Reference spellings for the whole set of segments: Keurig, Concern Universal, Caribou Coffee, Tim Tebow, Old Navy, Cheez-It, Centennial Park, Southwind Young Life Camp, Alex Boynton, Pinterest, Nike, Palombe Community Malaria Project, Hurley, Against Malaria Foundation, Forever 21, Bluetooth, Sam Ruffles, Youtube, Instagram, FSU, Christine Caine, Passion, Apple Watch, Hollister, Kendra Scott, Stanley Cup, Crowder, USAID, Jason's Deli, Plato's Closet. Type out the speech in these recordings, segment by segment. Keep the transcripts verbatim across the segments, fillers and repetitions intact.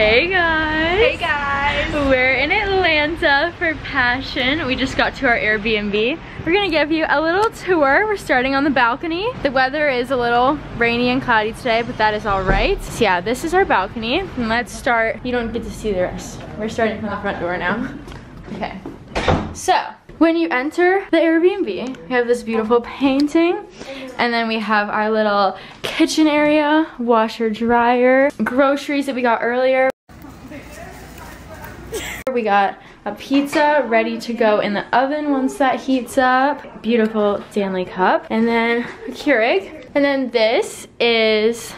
Hey guys! Hey guys! We're in Atlanta for Passion. We just got to our Airbnb. We're gonna give you a little tour. We're starting on the balcony. The weather is a little rainy and cloudy today, but that is all right. So yeah, this is our balcony. And let's start. You don't get to see the rest. We're starting from the front door now. Okay. So, when you enter the Airbnb, we have this beautiful painting. And then we have our little kitchen area, washer, dryer, groceries that we got earlier. We got a pizza ready to go in the oven once that heats up. Beautiful Stanley Cup. And then a Keurig. And then this is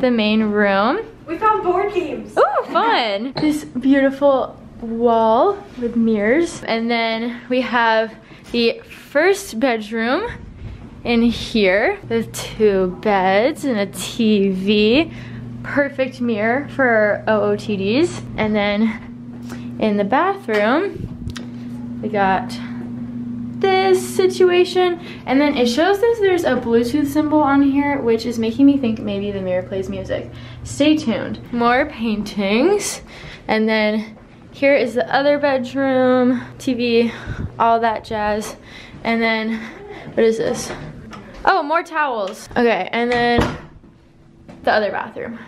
the main room. We found board games. Ooh, fun. This beautiful wall with mirrors. And then we have the first bedroom in here. There's two beds and a T V. Perfect mirror for O O T Ds. And then in the bathroom, we got this situation. And then it shows us there's a Bluetooth symbol on here, which is making me think maybe the mirror plays music. Stay tuned. More paintings. And then here is the other bedroom, T V, all that jazz. And then, what is this? Oh, more towels. Okay, and then the other bathroom.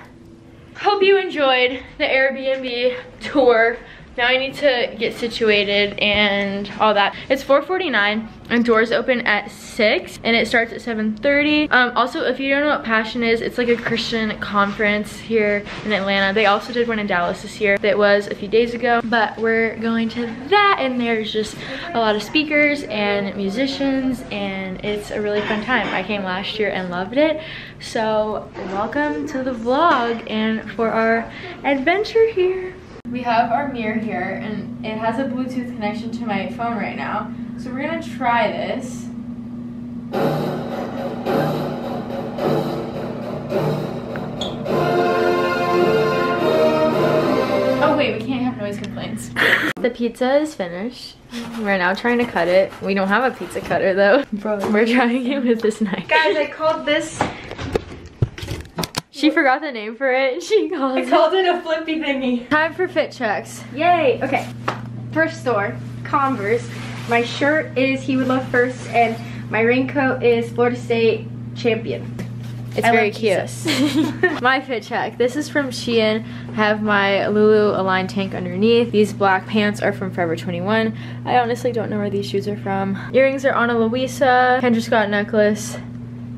Hope you enjoyed the Airbnb tour. Now I need to get situated and all that. It's four forty-nine and doors open at six and it starts at seven thirty. Um, also, if you don't know what Passion is, it's like a Christian conference here in Atlanta. They also did one in Dallas this year. That was a few days ago, but we're going to that and there's just a lot of speakers and musicians and it's a really fun time. I came last year and loved it. So welcome to the vlog and for our adventure here. We have our mirror here, and it has a Bluetooth connection to my phone right now. So we're gonna try this. Oh wait, we can't have noise complaints. The pizza is finished. We're now trying to cut it. We don't have a pizza cutter though. Bro, we're trying it with this knife. Guys, I called this. She forgot the name for it. She called it. I called it a flippy thingy. Time for fit checks. Yay. Okay. Thrift store. Converse. My shirt is He Would Love First, and my raincoat is Florida State Champion. It's I very cute. My fit check. This is from Shein. I have my Lulu Align tank underneath. These black pants are from Forever twenty-one. I honestly don't know where these shoes are from. Earrings are Ana Luisa. Kendra Scott necklace.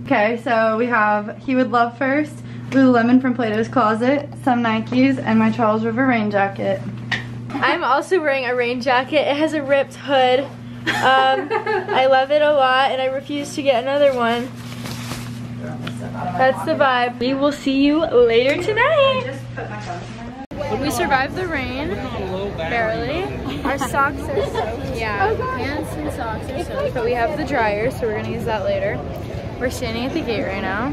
Okay, so we have He Would Love First, Lululemon from Plato's Closet, some Nikes, and my Charles River rain jacket. I'm also wearing a rain jacket. It has a ripped hood. Um, I love it a lot, and I refuse to get another one. That's the vibe. We will see you later tonight. We survived the rain, barely. Our socks are soaked. Yeah, pants and socks are soaked, but we have the dryer, so we're gonna use that later. We're standing at the gate right now.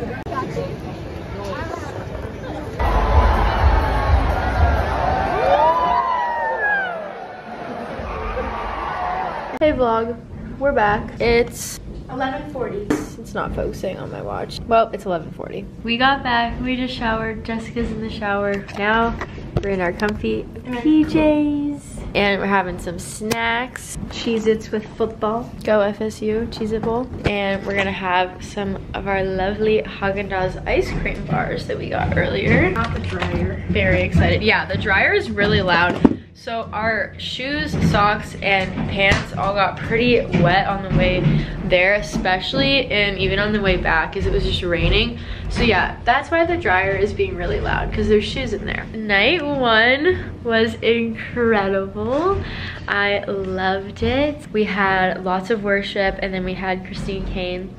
Hey vlog, we're back. It's eleven forty. It's not focusing on my watch. Well, it's eleven forty. We got back, we just showered. Jessica's in the shower. Now we're in our comfy P Js. And we're having some snacks. Cheez-Its with football. Go F S U, Cheez-It Bowl. And we're gonna have some of our lovely Haagen-Dazs ice cream bars that we got earlier. Not the dryer. Very excited. Yeah, the dryer is really loud. So our shoes, socks, and pants all got pretty wet on the way there, especially, and even on the way back, because it was just raining. So yeah, that's why the dryer is being really loud, because there's shoes in there. Night one was incredible. I loved it. We had lots of worship, and then we had Christine Caine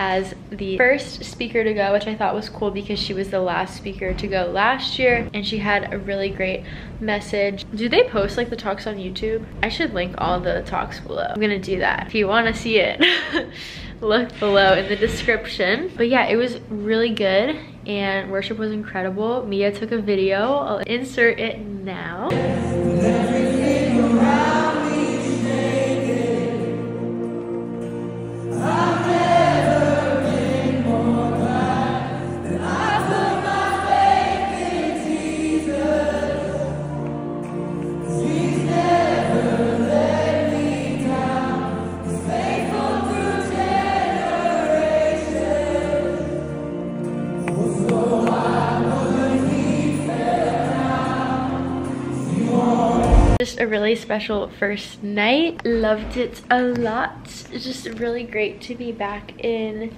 as the first speaker to go, which I thought was cool because she was the last speaker to go last year and she had a really great message. Do they post like the talks on YouTube? I should link all the talks below. I'm gonna do that. If you wanna see it, look below in the description. But yeah, it was really good and worship was incredible. Mia took a video. I'll insert it now. just a really special first night. Loved it a lot. It's just really great to be back in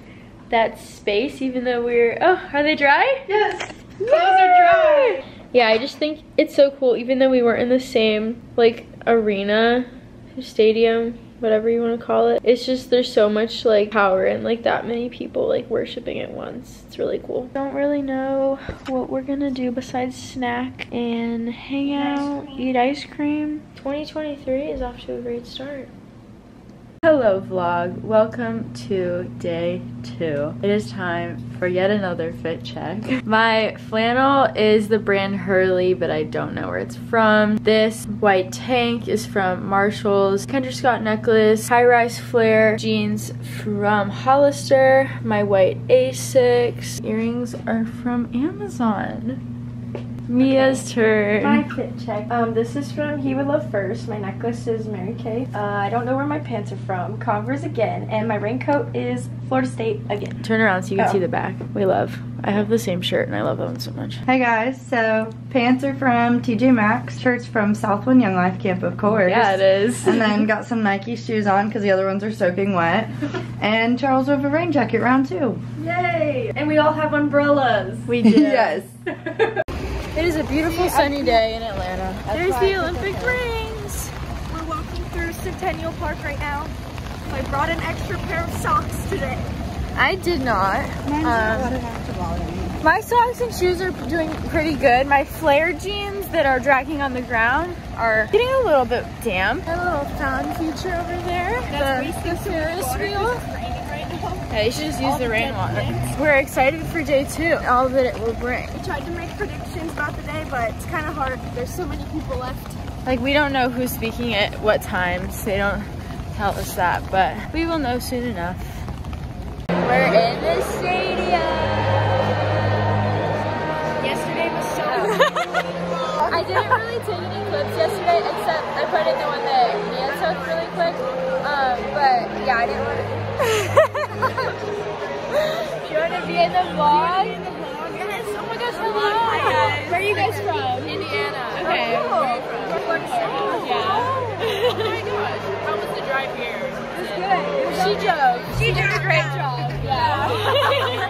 that space, even though we're, oh, are they dry? Yes, clothes are dry. Yeah, I just think it's so cool, even though we weren't in the same, like, arena, stadium, whatever you want to call it. It's just, there's so much, like, power and, like, that many people, like, worshiping at once. It's really cool. Don't really know what we're gonna do besides snack and hang out, eat ice cream. twenty twenty-three is off to a great start. Hello vlog, welcome to day two. It is time for yet another fit check. My flannel is the brand Hurley, but I don't know where it's from. This white tank is from Marshall's. Kendra Scott necklace, high-rise flare, jeans from Hollister, my white Asics. Earrings are from Amazon. Mia's turn. My fit check. Um, this is from He Would Love First. My necklace is Mary Kay. Uh, I don't know where my pants are from. Converse again. And my raincoat is Florida State again. Turn around so you can oh. see the back. We love. I have the same shirt and I love that one so much. Hi guys. So pants are from T J Maxx. Shirt's from Southwind Young Life Camp, of course. Yeah, it is. And then got some Nike shoes on because the other ones are soaking wet. And Charles River rain jacket round two. Yay! And we all have umbrellas. We do. Yes. It is a beautiful sunny day in Atlanta. There's the Olympic rings. We're walking through Centennial Park right now. I brought an extra pair of socks today. I did not. Um, my socks and shoes are doing pretty good. My flare jeans that are dragging on the ground are getting a little bit damp. A little fountain feature over there. The Ferris wheel. Yeah, you should just use the rainwater. We're excited for day two and all that it will bring. We tried to make predictions about the day, but it's kind of hard. There's so many people left. Like, we don't know who's speaking at what times. They don't tell us that, but we will know soon enough. We're in the stadium. Yesterday was so long. I didn't really take any clips yesterday, except I put in the one that Mia took really quick. Um, but yeah, I didn't want to. Do you want to be in the vlog? In the vlog? Yes. Oh my gosh, hello. Hi guys. Where are you guys from? Indiana. Okay. Oh, cool. Where are you from? Oh, yeah. Oh my gosh. How was the drive here? It was good. It was she drove. She did a great job. Yeah. Um,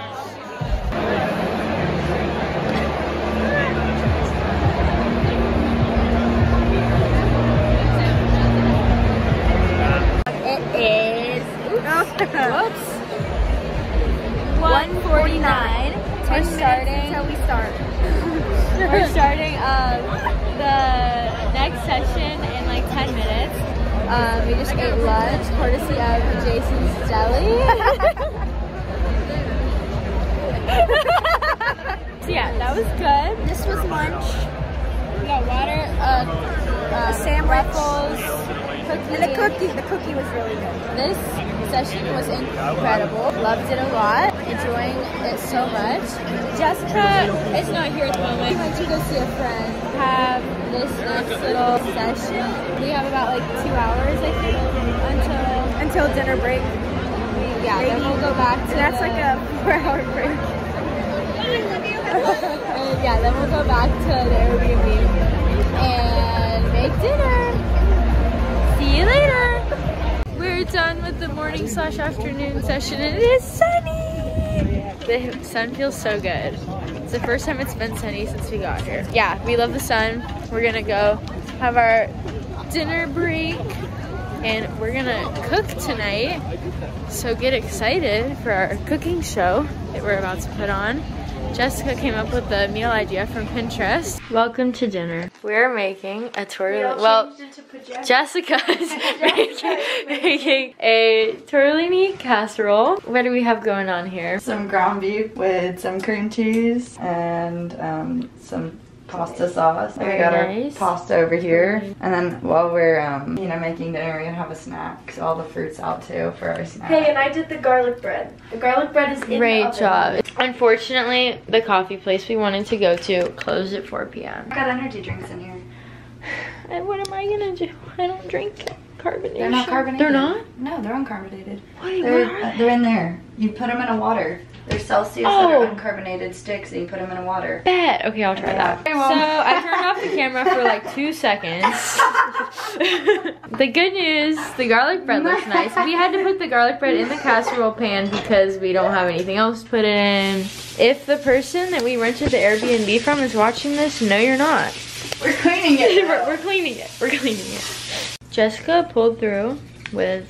we just ate lunch, courtesy of Jason's Deli. So yeah, that was good. This was lunch. We got water, uh, uh, Sam Ruffles, cookie. And the cookie. The cookie was really good. This session was incredible. Loved it a lot. Enjoying it so much. Jessica is not here at the moment. We went to go see a friend. Have this next little session. We have about like two hours, I think, until until dinner break. We, yeah, break. Then we'll go back to. And that's the, like a four-hour break. And yeah, then we'll go back to the Airbnb and make dinner. See you later. We're done with the morning slash afternoon session, and it is sunny. The sun feels so good. It's the first time it's been sunny since we got here. Yeah, we love the sun. We're gonna go have our dinner break and we're gonna cook tonight. So get excited for our cooking show that we're about to put on. Jessica came up with the meal idea from Pinterest. Welcome to dinner. We're making a tortellini. We well, Jessica's making, making a tortellini casserole. What do we have going on here? Some ground beef with some cream cheese and um, some pasta sauce. Very we got nice. Our pasta over here. And then while we're um, you know, making dinner, we're gonna have a snack. So all the fruit's out too for our snack. Hey, and I did the garlic bread. The garlic bread is in Great the oven. Job. Unfortunately, the coffee place we wanted to go to closed at four p m I got energy drinks in here. And what am I gonna do? I don't drink carbonated. They're not carbonated. They're not? No, they're uncarbonated. Wait, they're, where are they? They're in there. You put them in a water. There's Celsius oh. that are uncarbonated sticks and you put them in a water. Bet. Okay, I'll try yeah. that. So I turned off the camera for like two seconds. The good news, the garlic bread looks nice. We had to put the garlic bread in the casserole pan because we don't have anything else to put it in. If the person that we rented the Airbnb from is watching this, no you're not. We're cleaning it. we're, we're cleaning it. We're cleaning it. Jessica pulled through with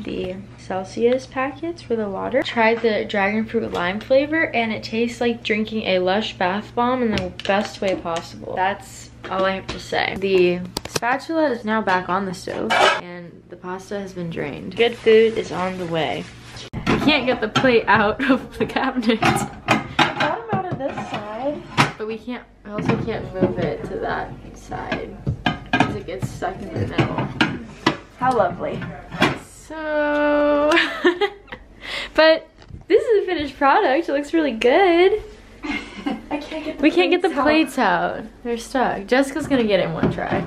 the Celsius packets for the water. Tried the dragon fruit lime flavor and it tastes like drinking a Lush bath bomb in the best way possible. That's all I have to say. The spatula is now back on the stove and the pasta has been drained. Good food is on the way. I can't get the plate out of the cabinet. I got him out of this side. But we can't, I also can't move it to that side because it gets stuck in the middle. How lovely. So, but this is a finished product. It looks really good. I can't get the we can't get the out. plates out. They're stuck. Jessica's gonna get it in one try.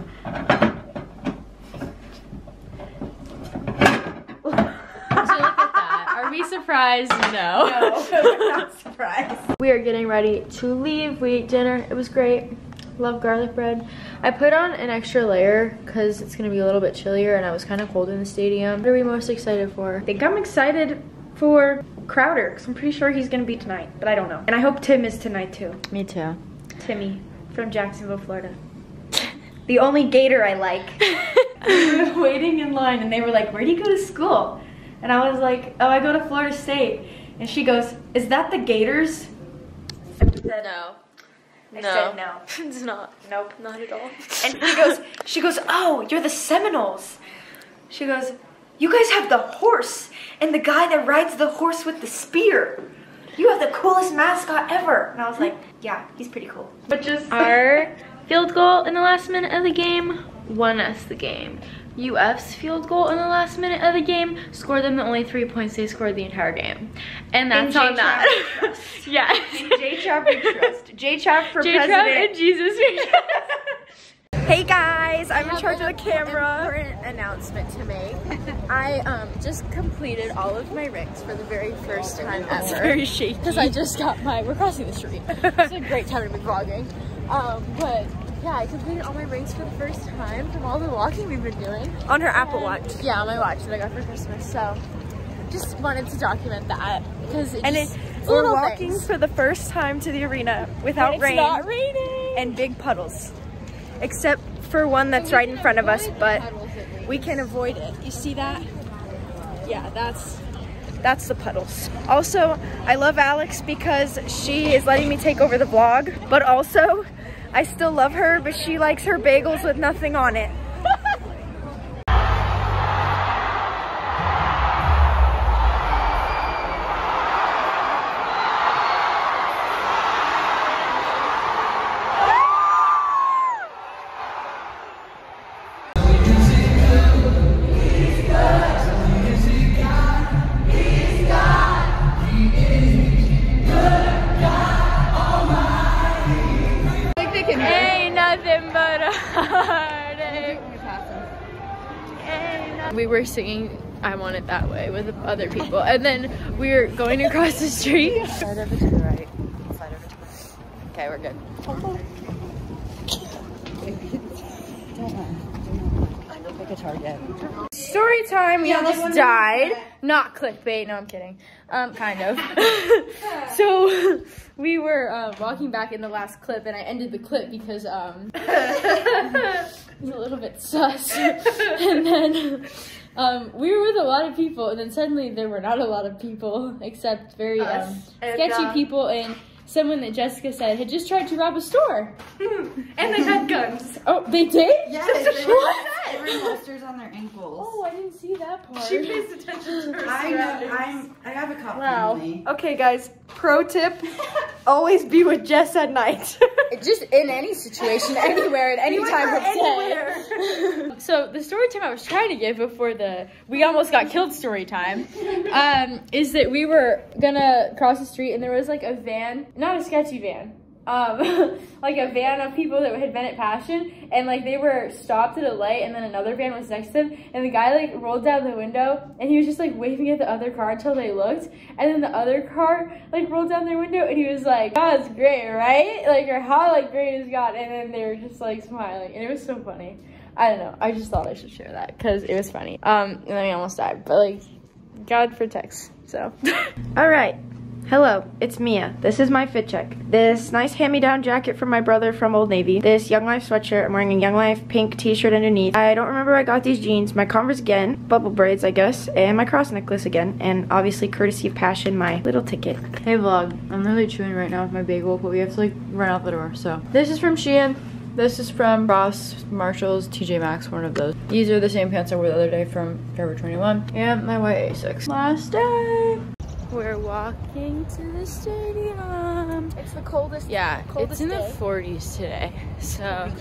Look at that. Are we surprised? No. No, we're not surprised. We are getting ready to leave. We ate dinner. It was great. Love garlic bread. I put on an extra layer because it's gonna be a little bit chillier and I was kind of cold in the stadium. What are we most excited for? I think I'm excited for Crowder because I'm pretty sure he's gonna be tonight, but I don't know. And I hope Tim is tonight too. Me too. Timmy from Jacksonville, Florida. The only gator I like. We were waiting in line and they were like, where do you go to school? And I was like, oh, I go to Florida State. And she goes, is that the Gators? I said, no. I no. said no. It's not. Nope. Not at all. And he goes, she goes, oh, you're the Seminoles. She goes, you guys have the horse and the guy that rides the horse with the spear. You have the coolest mascot ever. And I was like, yeah, he's pretty cool. But just our field goal in the last minute of the game won us the game. U F's field goal in the last minute of the game scored them the only three points they scored the entire game. And that's and on that. Yes. J-Chop we trust. J-Chop for J-Chop president. And Jesus we trust. Hey guys, I'm in charge of the camera. Important announcement to make. I um, just completed all of my ricks for the very first time ever. It's very shaky. Because I just got my, we're crossing the street. It's a great time to be vlogging. Um, but. Yeah, I completed all my rings for the first time from all the walking we've been doing. On her Apple Watch. Yeah, on my watch that I got for Christmas. So, just wanted to document that. Because it it, we're walking things. for the first time to the arena without it's rain. It's not raining! And big puddles. Except for one that's right in front of us, but we can avoid it. You see that? Yeah, that's... That's the puddles. Also, I love Alex because she is letting me take over the vlog, but also... I still love her, but she likes her bagels with nothing on it. We were singing I Want It That Way with other people and then we were going across the street. Slide over to the right. Slide over to the right. Okay, we're good. I don't pick a target. Story time, we yeah, almost died. Not clickbait, no I'm kidding. Um, kind of. So we were uh, walking back in the last clip and I ended the clip because um a little bit sus. And then um, we were with a lot of people and then suddenly there were not a lot of people except very um, sketchy and, uh, people and someone that Jessica said had just tried to rob a store. And they had guns. Oh, they did? Yes, they were. They were holsters on their ankles. Oh, I didn't see that part. She pays attention to her I know, I'm, I have a cop wow. family. Okay, guys, pro tip, always be with Jess at night. Just in any situation, anywhere, at any time of day. So the story time I was trying to give before the we almost got killed story time um, is that we were gonna cross the street and there was like a van, not a sketchy van, um, like a van of people that had been at Passion, and like they were stopped at a light, and then another van was next to them, and the guy like rolled down the window, and he was just like waving at the other car until they looked, and then the other car like rolled down their window, and he was like, God's great, right? Like, or how like great is God? And then they were just like smiling, and it was so funny. I don't know, I just thought I should share that because it was funny. Um, and then we almost died, but like, God protects, so. All right, hello, it's Mia. This is my fit check. This nice hand-me-down jacket from my brother from Old Navy. This Young Life sweatshirt, I'm wearing a Young Life pink t-shirt underneath. I don't remember where I got these jeans, my Converse again, bubble braids I guess, and my cross necklace again, and obviously courtesy of Passion, my little ticket. Hey vlog, I'm really chewing right now with my bagel, but we have to like run out the door, so. This is from Shein. This is from Ross, Marshall's, T J Maxx, one of those. These are the same pants I wore the other day from Forever twenty-one. And my white Asics. Last day! We're walking to the stadium. It's the coldest Yeah, coldest it's in day. the forties today, so.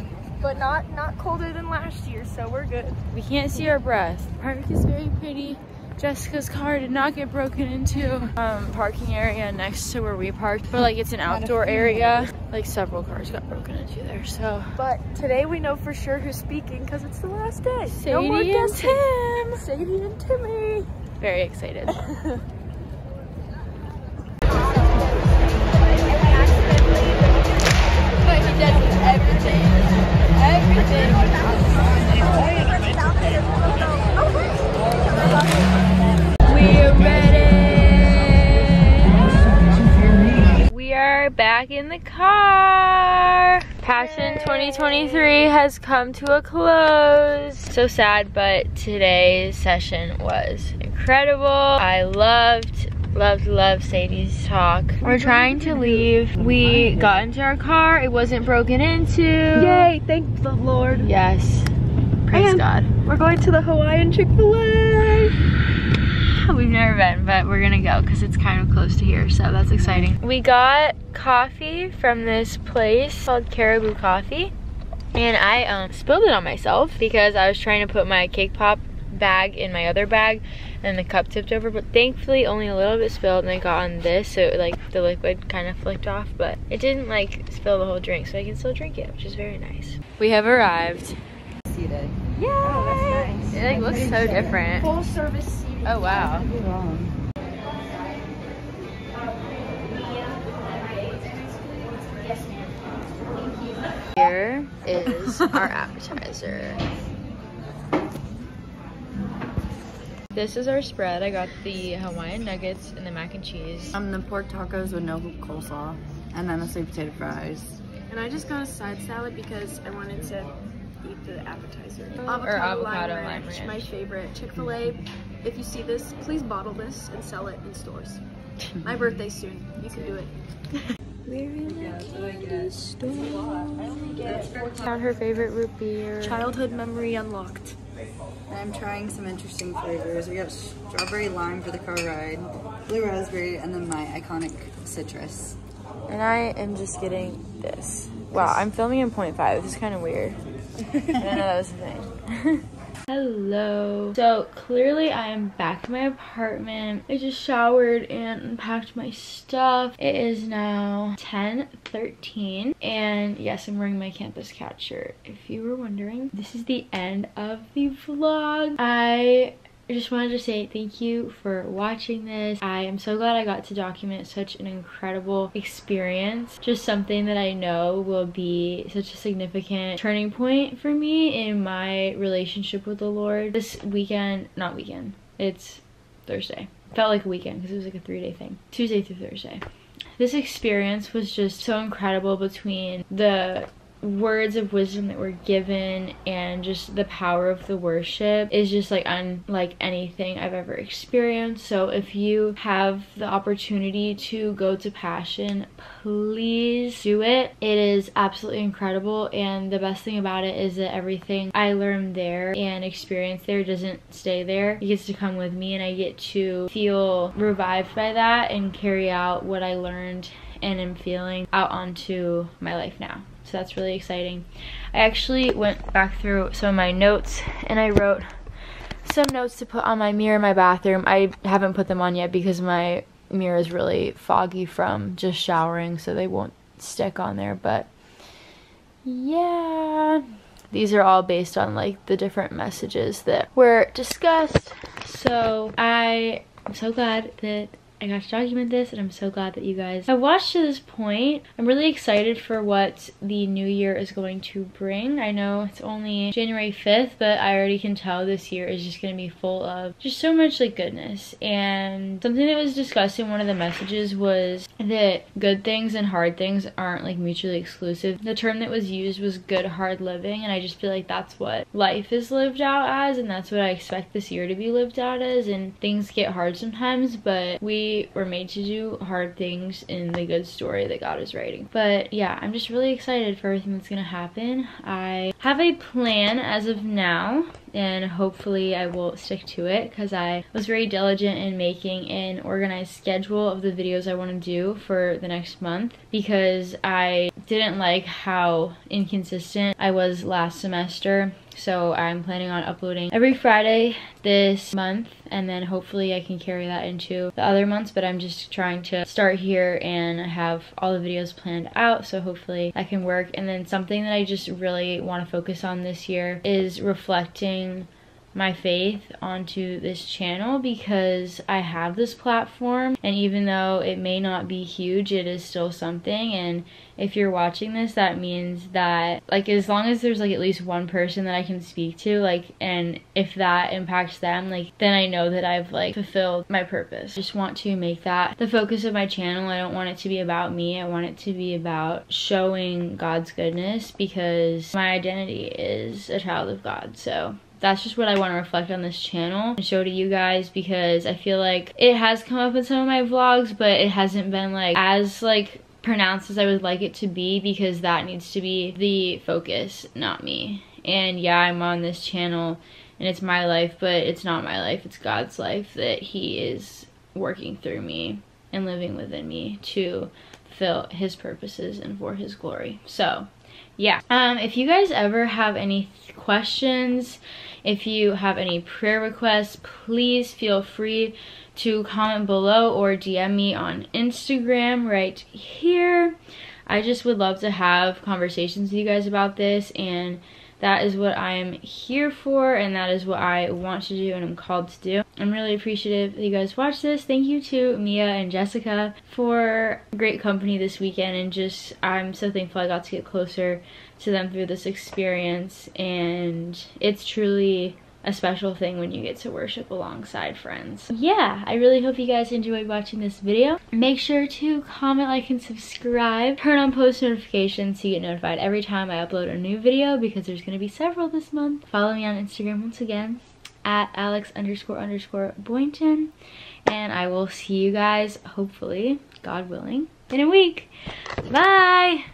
But not, not colder than last year, so we're good. We can't see our breath. The park is very pretty. Jessica's car did not get broken into. Um, parking area next to where we parked, but like it's an outdoor area. Like several cars got broken into there, so. But today we know for sure who's speaking because it's the last day. Sadie no more and Tim. Sadie and Timmy. Very excited. everything, everything. We're ready. We are back in the car. Passion twenty twenty-three has come to a close. So sad, but today's session was incredible. I loved, loved, loved Sadie's talk. We're trying to leave. We got into our car. It wasn't broken into. Yay, thank the Lord. Yes, praise God. We're going to the Hawaiian Chick-fil-A. We've never been, but we're gonna go because it's kind of close to here, so that's exciting. We got coffee from this place called Caribou Coffee, and I um, spilled it on myself because I was trying to put my cake pop bag in my other bag and the cup tipped over, but thankfully only a little bit spilled, and I got on this, so it, like the liquid kind of flicked off, but it didn't like spill the whole drink, so I can still drink it, which is very nice. We have arrived. Seated. Yay! Oh, that's nice. It like looks so different. Full service seat. Oh wow. Here is our appetizer. This is our spread. I got the Hawaiian nuggets and the mac and cheese. Um, the pork tacos with no coleslaw, and then the sweet potato fries. And I just got a side salad because I wanted to eat the appetizer. Oh, avocado, or avocado lime, lime ranch, ranch, my favorite. Chick-fil-A. If you see this, please bottle this and sell it in stores. My birthday's soon. You can do it. We're in a candy store. Found her favorite root beer. Childhood memory unlocked. I'm trying some interesting flavors. We got strawberry lime for the car ride, blue raspberry, and then my iconic citrus. And I am just getting this. Wow, I'm filming in point five. This is kind of weird. I didn't know that was a thing. Hello. So clearly I am back in my apartment. I just showered and unpacked my stuff. It is now ten thirteen, and yes, I'm wearing my campus couch shirt. If you were wondering, this is the end of the vlog. I just wanted to say thank you for watching this. I am so glad I got to document such an incredible experience. Just something that I know will be such a significant turning point for me in my relationship with the Lord. This weekend, not weekend, it's Thursday. Felt like a weekend because it was like a three-day thing. Tuesday through Thursday. This experience was just so incredible between the words of wisdom that were given and just the power of the worship is just like unlike anything I've ever experienced. So if you have the opportunity to go to Passion, please do it. It is absolutely incredible, and the best thing about it is that everything I learned there and experienced there doesn't stay there. It gets to come with me, and I get to feel revived by that and carry out what I learned and am feeling out onto my life now. So that's really exciting. I actually went back through some of my notes, and I wrote some notes to put on my mirror in my bathroom. I haven't put them on yet because my mirror is really foggy from just showering, so they won't stick on there. But yeah, these are all based on like the different messages that were discussed. So I am so glad that I got to document this, and I'm so glad that you guys have watched to this point. I'm really excited for what the new year is going to bring. I know it's only January fifth, but I already can tell this year is just going to be full of just so much like goodness. And something that was discussed in one of the messages was that good things and hard things aren't like mutually exclusive. The term that was used was good hard living, and I just feel like that's what life is lived out as, and that's what I expect this year to be lived out as. And things get hard sometimes, but we were made to do hard things in the good story that God is writing. But yeah, I'm just really excited for everything that's gonna happen. I have a plan as of now, and hopefully I will stick to it, because I was very diligent in making an organized schedule of the videos I want to do for the next month, because I didn't like how inconsistent I was last semester. So I'm planning on uploading every Friday this month, and then hopefully I can carry that into the other months. But I'm just trying to start here, and I have all the videos planned out, so hopefully that can work. And then something that I just really want to focus on this year is reflecting my faith onto this channel, because I have this platform, and even though it may not be huge, it is still something. And if you're watching this, that means that, like, as long as there's like at least one person that I can speak to, like, and if that impacts them, like, then I know that I've like fulfilled my purpose. Just want to make that the focus of my channel. I don't want it to be about me. I want it to be about showing God's goodness, because my identity is a child of God. So that's just what I want to reflect on this channel and show to you guys, because I feel like it has come up in some of my vlogs, but it hasn't been like as like pronounced as I would like it to be, because that needs to be the focus, not me. And yeah, I'm on this channel and it's my life, but it's not my life, it's God's life that he is working through me and living within me to fulfill his purposes and for his glory. So yeah, um, if you guys ever have any questions, if you have any prayer requests, please feel free to comment below or D M me on Instagram right here. I just would love to have conversations with you guys about this, and that is what I'm here for, and that is what I want to do and I'm called to do. I'm really appreciative that you guys watched this. Thank you to Mia and Jessica for great company this weekend, and just, I'm so thankful I got to get closer to them through this experience. And it's truly a special thing when you get to worship alongside friends. Yeah, I really hope you guys enjoyed watching this video. Make sure to comment, like, and subscribe. Turn on post notifications so you get notified every time I upload a new video, because there's going to be several this month. Follow me on Instagram once again at alex underscore underscore boynton, and I will see you guys, hopefully, God willing, in a week. Bye!